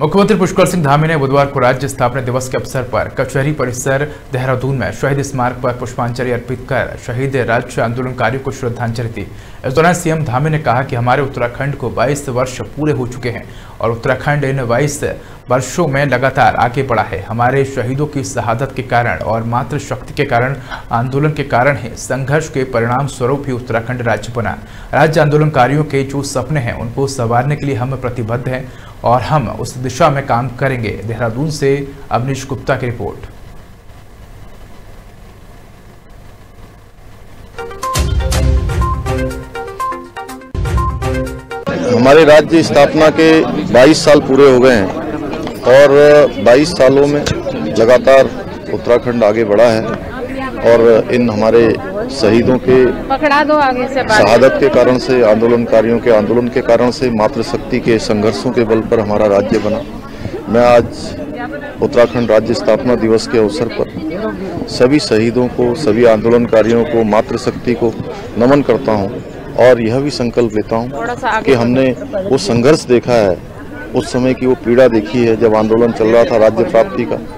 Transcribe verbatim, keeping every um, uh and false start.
मुख्यमंत्री पुष्कर सिंह धामी ने बुधवार को राज्य स्थापना दिवस के अवसर पर कचहरी परिसर देहरादून में शहीद स्मारक पर पुष्पांजलि अर्पित कर शहीद राज्य आंदोलनकारियों को श्रद्धांजलि दी। इस दौरान सीएम धामी ने कहा कि हमारे उत्तराखंड को बाईस वर्ष पूरे हो चुके हैं और उत्तराखंड इन बाईस वर्षों में लगातार आगे बढ़ा है। हमारे शहीदों की शहादत के कारण और मातृशक्ति के कारण, आंदोलन के कारण ही, संघर्ष के परिणाम स्वरूप ही उत्तराखंड राज्य बना। राज्य आंदोलनकारियों के जो सपने हैं उनको संवारने के लिए हम प्रतिबद्ध हैं और हम उस दिशा में काम करेंगे। देहरादून से अवनीश गुप्ता की रिपोर्ट। हमारे राज्य स्थापना के बाईस साल पूरे हो गए हैं और बाईस सालों में लगातार उत्तराखंड आगे बढ़ा है और इन हमारे शहीदों के शहादत के कारण से, आंदोलनकारियों के आंदोलन के कारण से, मातृशक्ति के संघर्षों के बल पर हमारा राज्य बना। मैं आज उत्तराखंड राज्य स्थापना दिवस के अवसर पर सभी शहीदों को, सभी आंदोलनकारियों को, मातृशक्ति को नमन करता हूँ और यह भी संकल्प लेता हूँ कि हमने वो संघर्ष देखा है, उस समय की वो पीड़ा देखी है जब आंदोलन चल रहा था राज्य प्राप्ति का।